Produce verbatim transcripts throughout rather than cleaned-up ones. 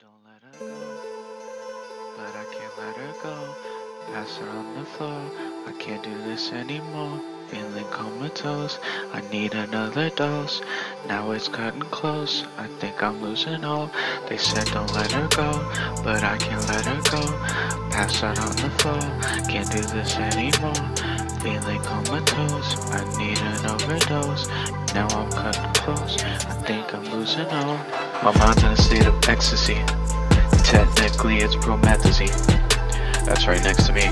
Don't let her go, but I can't let her go. Pass her on the floor, I can't do this anymore. Feeling comatose, I need another dose. Now it's cutting close, I think I'm losing all. They said don't let her go, but I can't let her go. Pass out on the floor, can't do this anymore. Feeling comatose, I need an overdose. Now I'm cutting close, I think I'm losing all. My mind's in a state of ecstasy, technically it's promethazine. That's right next to me.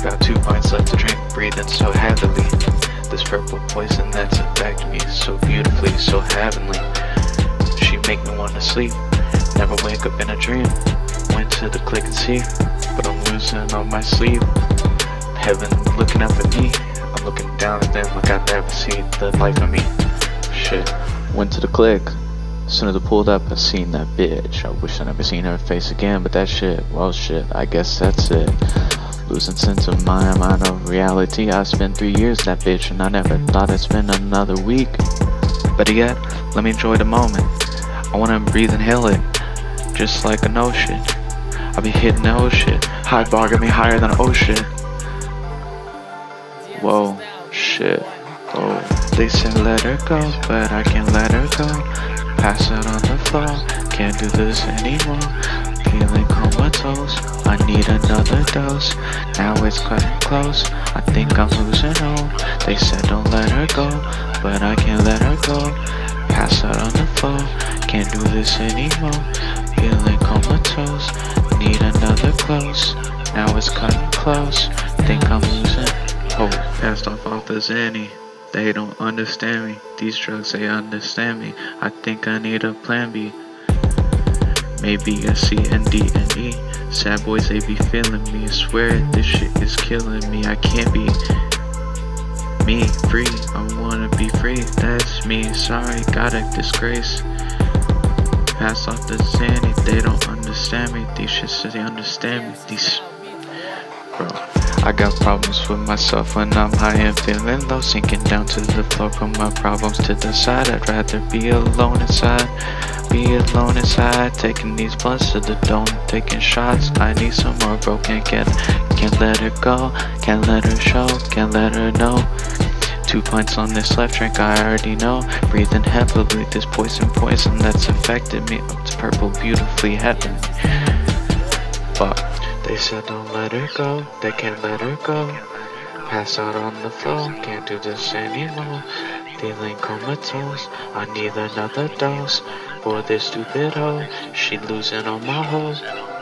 About two pints left to drink, breathing so heavily. This purple poison that's affected me so beautifully, so heavenly. She make me wanna sleep, never wake up in a dream. Went to the click and see, but I'm losing all my sleep. Heaven looking up at me, I'm looking down at them like I've never seen the life of me. Shit. Went to the click, as soon as I pulled up I seen that bitch. I wish I never seen her face again, but that shit, well shit, I guess that's it. Losing sense of my mind of reality. I spent three years that bitch and I never thought I'd spend another week. Better yet, let me enjoy the moment. I wanna breathe, inhale it, just like an ocean. I'll be hitting the ocean. High bar got me higher than an ocean. Whoa, shit, oh. They said let her go, but I can't let her go. Pass out on the floor, can't do this anymore. Feeling comatose, I need another dose. Now it's cutting close, I think I'm losing all. They said don't let her go, but I can't let her go. Pass out on the floor, can't do this anymore. Feeling comatose, need another close. Now it's cutting close, think I'm losing hope. Passed off off as any. They don't understand me. These drugs, they understand me. I think I need a plan B. Maybe a C and D and E. Sad boys, they be feeling me. I swear this shit is killing me. I can't be me free. I wanna be free. That's me. Sorry, got a disgrace. Pass off the sanity. They don't understand me. These shits, they understand me. These bro. I got problems with myself when I'm high and feeling low. Sinking down to the floor, put my problems to the side. I'd rather be alone inside. Be alone inside, taking these blunts to the dome, taking shots. I need some more, bro. Can't get, can't let her go, can't let her show, can't let her know. Two pints on this left drink, I already know. Breathing heavily, this poison, poison that's affected me. It's purple, beautifully heavenly. Fuck. They said don't let her go, they can't let her go. Pass out on the floor, can't do this anymore. Feeling comatose, I need another dose. For this stupid hoe, she losing all my hoes.